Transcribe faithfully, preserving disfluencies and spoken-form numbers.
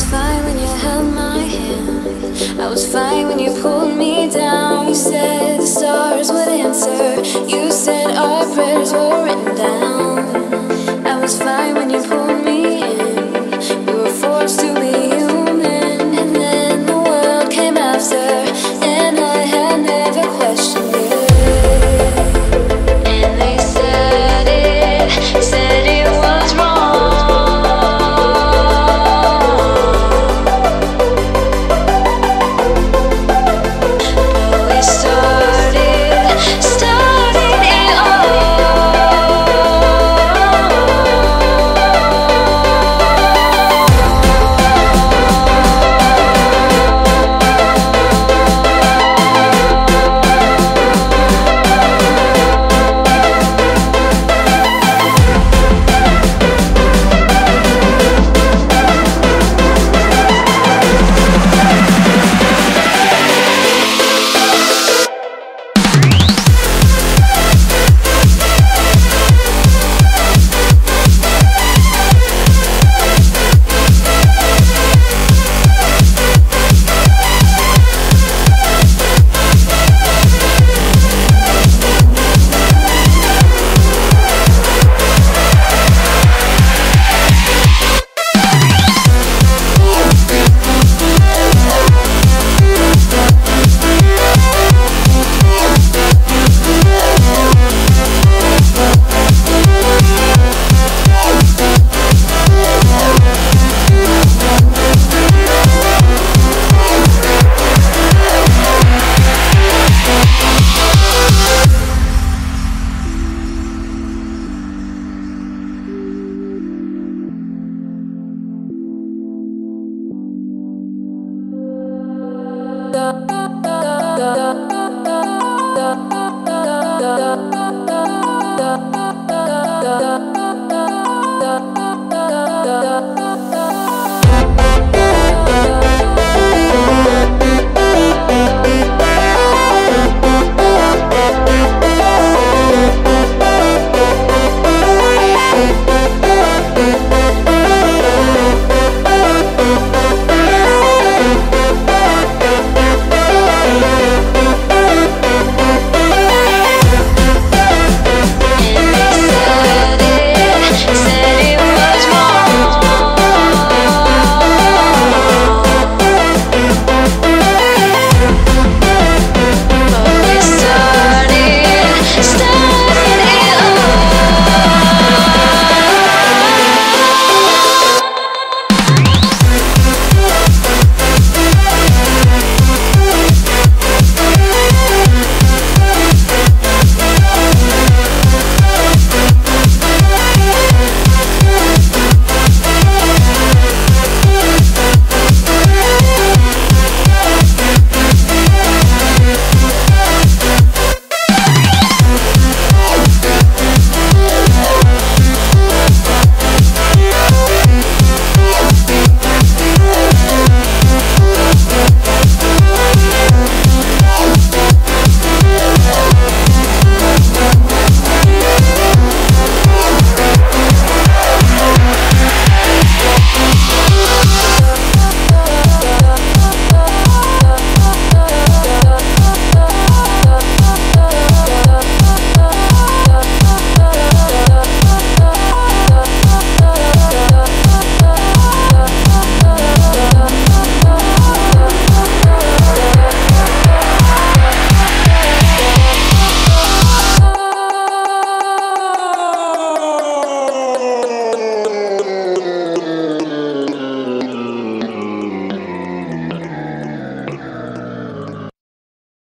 was fine when you held my hand. I was fine when you pulled me down. You said the stars would answer. You said our prayers were written down. I was fine when you pulled me in. We were forced to be human, and then the world came after. Da da da da da.